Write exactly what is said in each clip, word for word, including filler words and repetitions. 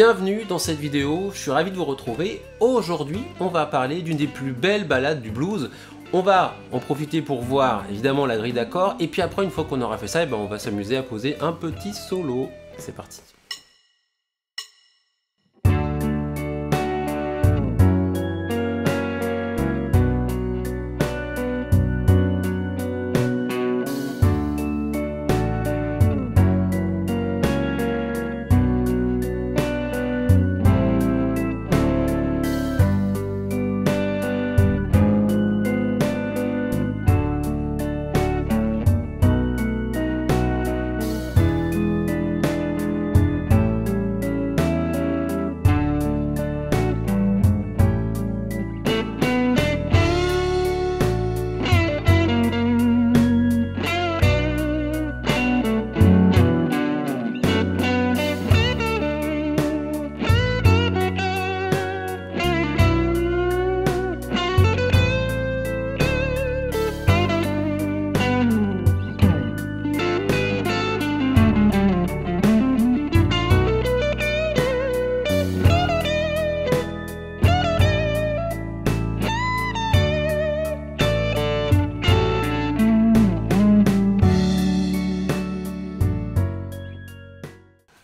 bienvenue dans cette vidéo, je suis ravi de vous retrouver. Aujourd'hui, on va parler d'une des plus belles ballades du blues. On va en profiter pour voir évidemment la grille d'accords, et puis après, une fois qu'on aura fait ça, et ben, on va s'amuser à poser un petit solo. C'est parti.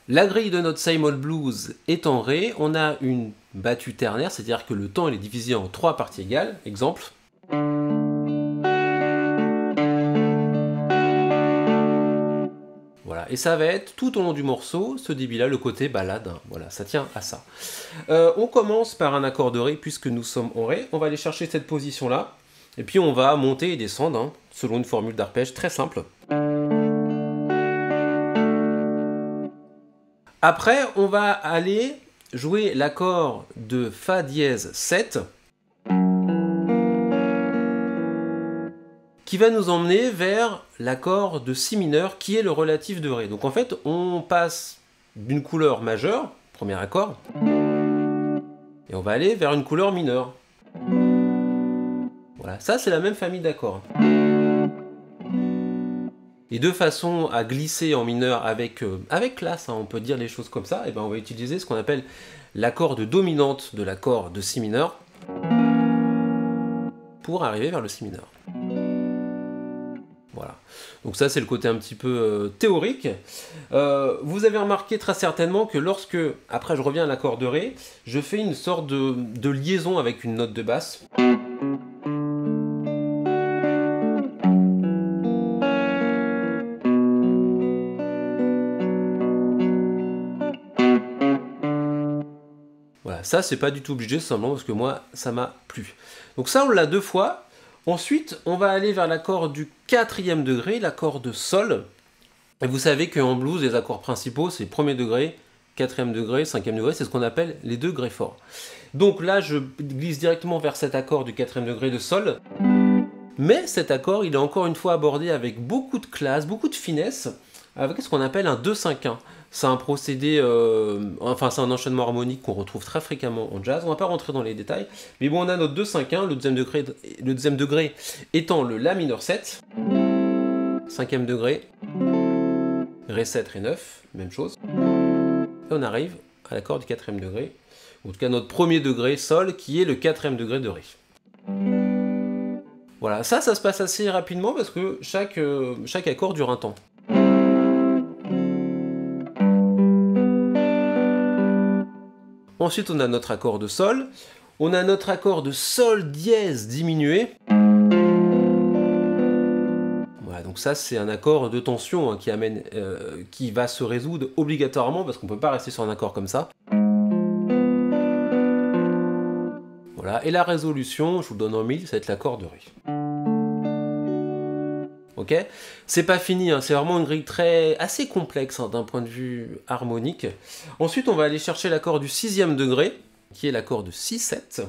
La grille de notre Same Old Blues est en ré, on a une battue ternaire, c'est-à-dire que le temps il est divisé en trois parties égales, exemple. Voilà, et ça va être tout au long du morceau, ce débit-là, le côté balade, hein. Voilà, ça tient à ça. Euh, on commence par un accord de ré, puisque nous sommes en ré, on va aller chercher cette position-là, et puis on va monter et descendre, hein, selon une formule d'arpège très simple. Après, on va aller jouer l'accord de Fa dièse sept qui va nous emmener vers l'accord de Si mineur qui est le relatif de Ré. Donc en fait, on passe d'une couleur majeure, premier accord, et on va aller vers une couleur mineure. Voilà, ça c'est la même famille d'accords. Et de façon à glisser en mineur avec, euh, avec classe, hein, on peut dire les choses comme ça, et ben on va utiliser ce qu'on appelle l'accord de dominante de l'accord de Si mineur pour arriver vers le Si mineur. Voilà. Donc ça c'est le côté un petit peu euh, théorique. Euh, vous avez remarqué très certainement que lorsque, après je reviens à l'accord de Ré, je fais une sorte de, de liaison avec une note de basse. Ça, c'est pas du tout obligé, simplement parce que moi, ça m'a plu. Donc ça, on l'a deux fois. Ensuite, on va aller vers l'accord du quatrième degré, l'accord de Sol. Et vous savez qu'en blues, les accords principaux, c'est premier degré, quatrième degré, cinquième degré, c'est ce qu'on appelle les degrés forts. Donc là, je glisse directement vers cet accord du quatrième degré de Sol. Mais cet accord, il est encore une fois abordé avec beaucoup de classe, beaucoup de finesse, avec ce qu'on appelle un deux cinq un. C'est un procédé, euh, enfin c'est un enchaînement harmonique qu'on retrouve très fréquemment en jazz. On va pas rentrer dans les détails, mais bon, on a notre deux cinq un, le deuxième degré, le deuxième degré étant le La mineur sept, cinquième degré, Ré sept, Ré neuf, même chose. Et on arrive à l'accord du quatrième degré, en tout cas notre premier degré Sol, qui est le quatrième degré de Ré. Voilà, ça, ça se passe assez rapidement parce que chaque, euh, chaque accord dure un temps. Ensuite, on a notre accord de Sol, on a notre accord de Sol dièse diminué. Voilà, donc ça c'est un accord de tension, hein, qui amène, euh, qui va se résoudre obligatoirement parce qu'on peut pas rester sur un accord comme ça. Voilà, et la résolution, je vous le donne en mille, ça va être l'accord de Ré. Ok, c'est pas fini, hein, c'est vraiment une grille très assez complexe, hein, d'un point de vue harmonique. Ensuite, on va aller chercher l'accord du sixième degré, qui est l'accord de Si sept.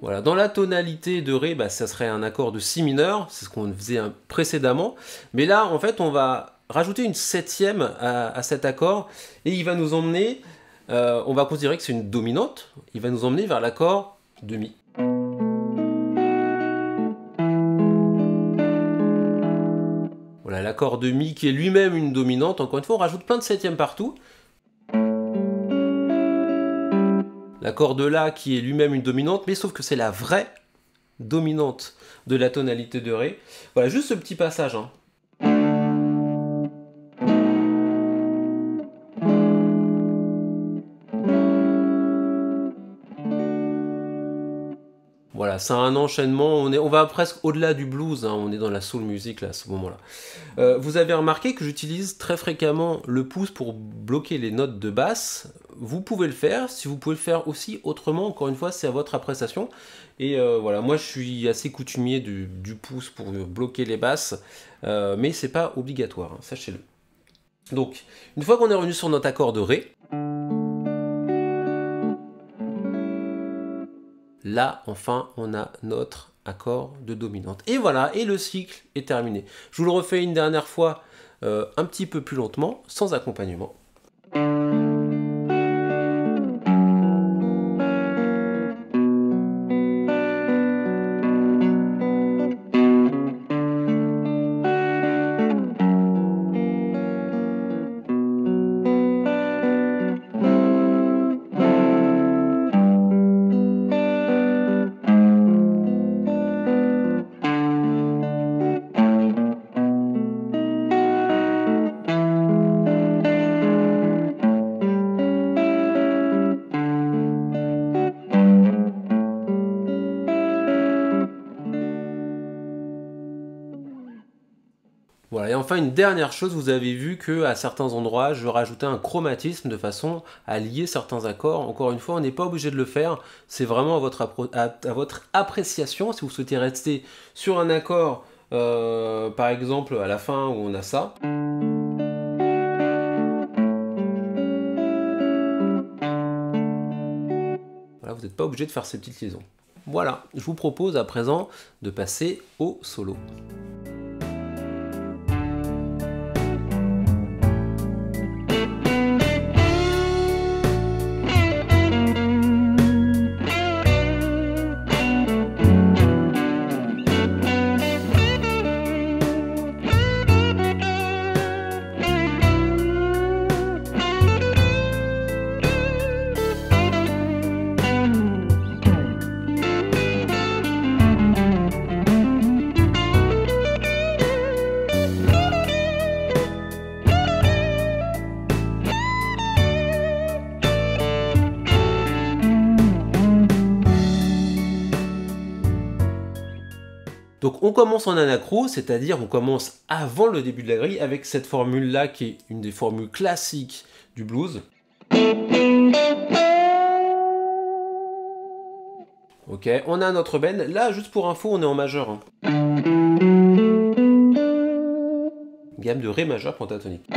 Voilà, dans la tonalité de Ré, bah, ça serait un accord de Si mineur, c'est ce qu'on faisait précédemment. Mais là, en fait, on va rajouter une septième à, à cet accord, et il va nous emmener, euh, on va considérer que c'est une dominante, il va nous emmener vers l'accord de Mi. l'accord de mi qui est lui-même une dominante. Encore une fois, on rajoute plein de septièmes partout. L'accord de la qui est lui-même une dominante, mais sauf que c'est la vraie dominante de la tonalité de ré. Voilà, juste ce petit passage, hein. Voilà, c'est un enchaînement, on, est, on va presque au-delà du blues, hein, on est dans la soul music là, à ce moment-là. Euh, vous avez remarqué que j'utilise très fréquemment le pouce pour bloquer les notes de basse. Vous pouvez le faire, si vous pouvez le faire aussi autrement, encore une fois, c'est à votre appréciation. Et euh, voilà, moi je suis assez coutumier du, du pouce pour bloquer les basses, euh, mais c'est pas obligatoire, hein, sachez-le. Donc, une fois qu'on est revenu sur notre accord de ré, là, enfin, on a notre accord de dominante. Et voilà, et le cycle est terminé. Je vous le refais une dernière fois, euh, un petit peu plus lentement, sans accompagnement. Voilà, et enfin une dernière chose, vous avez vu qu'à certains endroits, je rajoutais un chromatisme de façon à lier certains accords. Encore une fois, on n'est pas obligé de le faire, c'est vraiment à votre, à, à votre appréciation. Si vous souhaitez rester sur un accord, euh, par exemple à la fin où on a ça, voilà, vous n'êtes pas obligé de faire ces petites liaisons. Voilà, je vous propose à présent de passer au solo. Donc on commence en anacro, c'est-à-dire on commence avant le début de la grille avec cette formule-là qui est une des formules classiques du blues. Ok, on a notre bend. Là, juste pour info, on est en majeur. Hein. Gamme de Ré majeur pentatonique.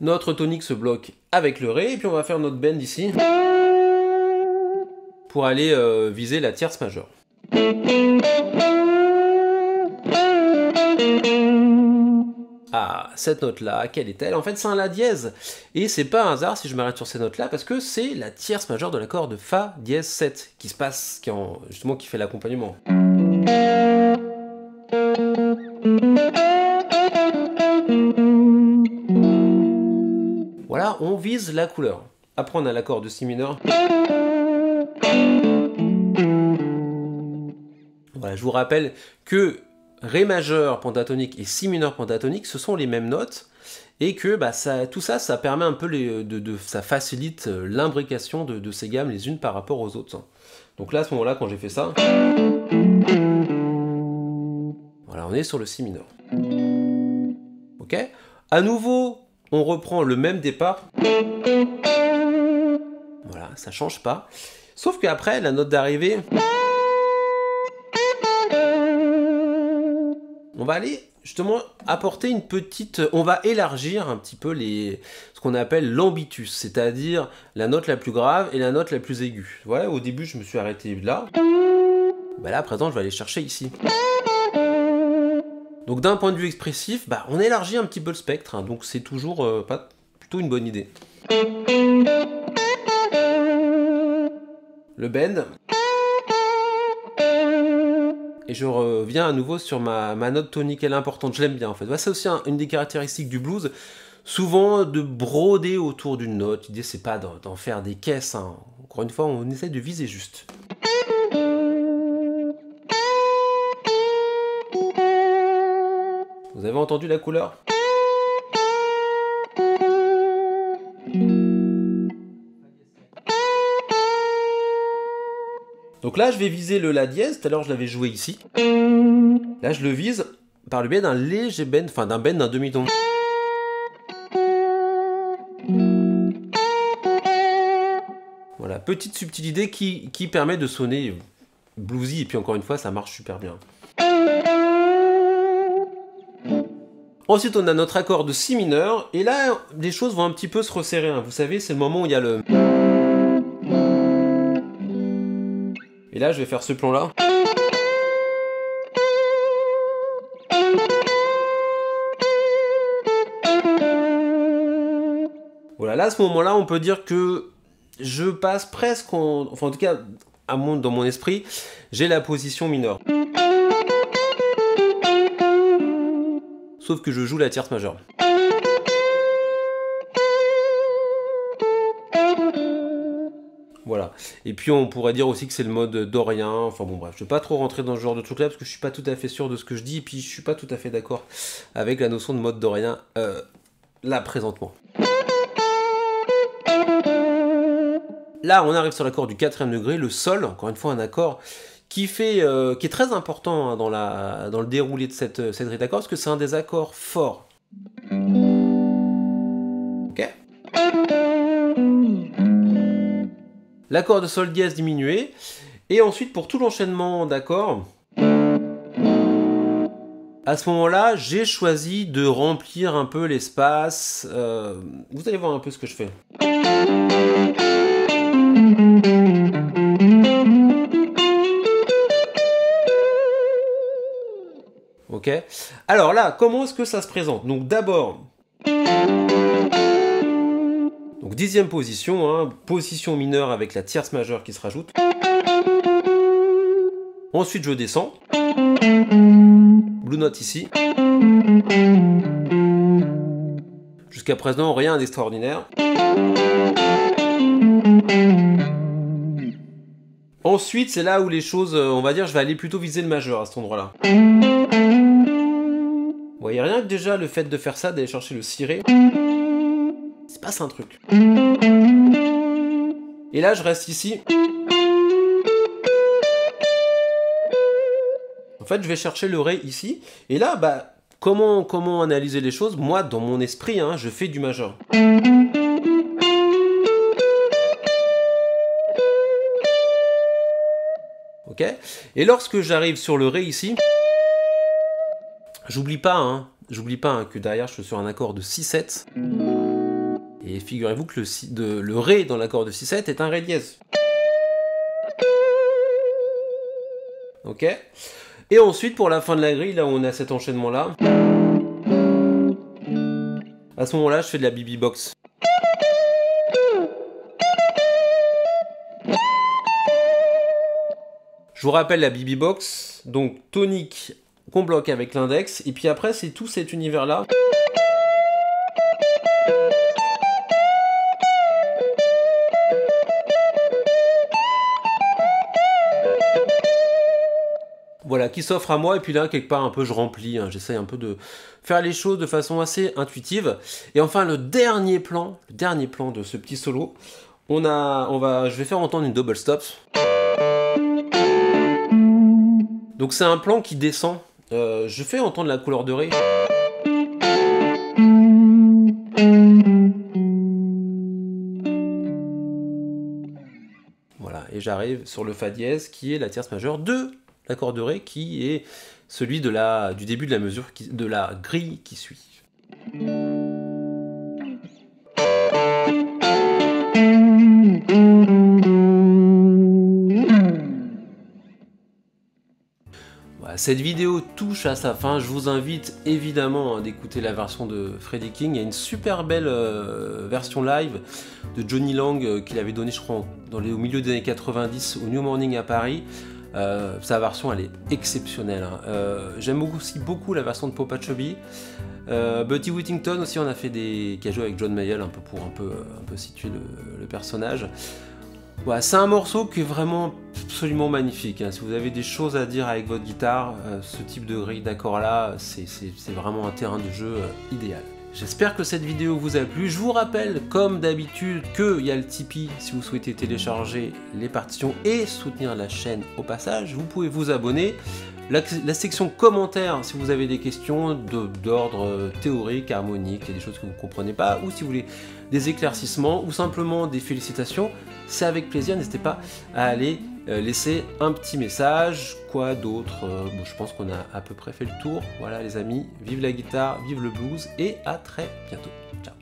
Notre tonique se bloque avec le Ré, et puis on va faire notre bend ici. Pour aller euh, viser la tierce majeure. Ah, cette note-là, quelle est-elle? En fait, c'est un La dièse. Et c'est pas un hasard si je m'arrête sur ces notes-là, parce que c'est la tierce majeure de l'accord de Fa dièse sept qui se passe, qui en, justement qui fait l'accompagnement. Voilà, on vise la couleur. Après, on a l'accord de Si mineur. Voilà, je vous rappelle que Ré majeur pentatonique et Si mineur pentatonique, ce sont les mêmes notes et que bah, ça, tout ça, ça permet un peu, les, de, de, ça facilite l'imbrication de, de ces gammes les unes par rapport aux autres. Donc là, à ce moment-là, quand j'ai fait ça, voilà, on est sur le Si mineur. Ok? À nouveau, on reprend le même départ. Voilà, ça change pas. Sauf qu'après, la note d'arrivée, on va aller justement apporter une petite... On va élargir un petit peu les, ce qu'on appelle l'ambitus, c'est-à-dire la note la plus grave et la note la plus aiguë. Voilà, au début, je me suis arrêté là. Bah là, à présent, je vais aller chercher ici. Donc d'un point de vue expressif, bah, on élargit un petit peu le spectre, hein, donc c'est toujours euh, pas, plutôt une bonne idée. Le bend. et je reviens à nouveau sur ma, ma note tonique, elle est importante, je l'aime bien en fait. Bah, c'est aussi un, une des caractéristiques du blues, souvent de broder autour d'une note, l'idée c'est pas d'en faire des caisses, hein. Encore une fois on essaie de viser juste. Vous avez entendu la couleur ? Donc là, je vais viser le La dièse, tout à l'heure je l'avais joué ici. Là, je le vise par le biais d'un léger bend, enfin d'un bend d'un demi-ton. Voilà, petite subtilité qui, qui permet de sonner bluesy, et puis encore une fois, ça marche super bien. Ensuite, on a notre accord de si mineur, et là, les choses vont un petit peu se resserrer. Vous savez, c'est le moment où il y a le... Et là, je vais faire ce plan-là. Voilà, là, à ce moment-là, on peut dire que je passe presque... En... Enfin, en tout cas, à mon... dans mon esprit, j'ai la position mineure. Sauf que je joue la tierce majeure. Voilà. Et puis on pourrait dire aussi que c'est le mode dorien. Enfin bon bref, je ne vais pas trop rentrer dans ce genre de truc là parce que je ne suis pas tout à fait sûr de ce que je dis et puis je ne suis pas tout à fait d'accord avec la notion de mode dorien euh, là présentement. Là on arrive sur l'accord du quatrième degré, le sol, encore une fois un accord qui, fait, euh, qui est très important hein, dans, la, dans le déroulé de cette, cette rite d'accord parce que c'est un des accords forts. Ok ? L'accord de sol dièse diminué, et ensuite pour tout l'enchaînement d'accords, à ce moment-là, j'ai choisi de remplir un peu l'espace. Euh, vous allez voir un peu ce que je fais. Ok. Alors là, comment est-ce que ça se présente? Donc d'abord... Donc dixième position, hein, position mineure avec la tierce majeure qui se rajoute. Ensuite je descends. Blue note ici. Jusqu'à présent rien d'extraordinaire. Ensuite c'est là où les choses, on va dire, je vais aller plutôt viser le majeur à cet endroit-là. Vous voyez rien que déjà le fait de faire ça, d'aller chercher le si ré. Il se passe un truc. Et là, je reste ici. En fait, je vais chercher le ré ici. Et là, bah, comment, comment analyser les choses? Moi, dans mon esprit, hein, je fais du majeur. Ok. Et lorsque j'arrive sur le ré ici, j'oublie pas, hein, j'oublie pas hein, que derrière, je suis sur un accord de si sept. Et figurez-vous que le, si, de, le Ré dans l'accord de si sept est un Ré dièse. Ok. Et ensuite, pour la fin de la grille, là où on a cet enchaînement-là, à ce moment-là, je fais de la B B box. Je vous rappelle la B B box, donc tonique qu'on bloque avec l'index, et puis après, c'est tout cet univers-là. Voilà, qui s'offre à moi, et puis là, quelque part, un peu, je remplis, hein, j'essaye un peu de faire les choses de façon assez intuitive. Et enfin, le dernier plan, le dernier plan de ce petit solo, on a, on va, je vais faire entendre une double stop. Donc c'est un plan qui descend, euh, je fais entendre la couleur de Ré. Voilà, et j'arrive sur le Fa dièse, qui est la tierce majeure de... l'accord de Ré qui est celui de la, du début de la mesure, qui, de la grille qui suit. Voilà, cette vidéo touche à sa fin. Je vous invite évidemment d'écouter la version de Freddie King. Il y a une super belle euh, version live de Johnny Lang euh, qu'il avait donnée, je crois, en, dans les, au milieu des années quatre-vingt-dix au New Morning à Paris. Euh, sa version, elle est exceptionnelle. Hein. Euh, J'aime aussi beaucoup la version de Popa Chubby. Euh, Buddy Whittington aussi, on a fait des... qui a joué avec John Mayall, un peu pour un peu, un peu situer le, le personnage. Voilà, c'est un morceau qui est vraiment absolument magnifique. Hein. Si vous avez des choses à dire avec votre guitare, euh, ce type de grille d'accords-là, c'est vraiment un terrain de jeu euh, idéal. J'espère que cette vidéo vous a plu. Je vous rappelle, comme d'habitude, qu'il y a le Tipeee si vous souhaitez télécharger les partitions et soutenir la chaîne au passage. Vous pouvez vous abonner. La, la section commentaires si vous avez des questions d'ordre de, théorique, harmonique, il y a des choses que vous ne comprenez pas, ou si vous voulez des éclaircissements, ou simplement des félicitations, c'est avec plaisir. N'hésitez pas à aller euh, laisser un petit message. Quoi d'autre? euh, bon, je pense qu'on a à peu près fait le tour. Voilà les amis, vive la guitare, vive le blues, et à très bientôt. Ciao.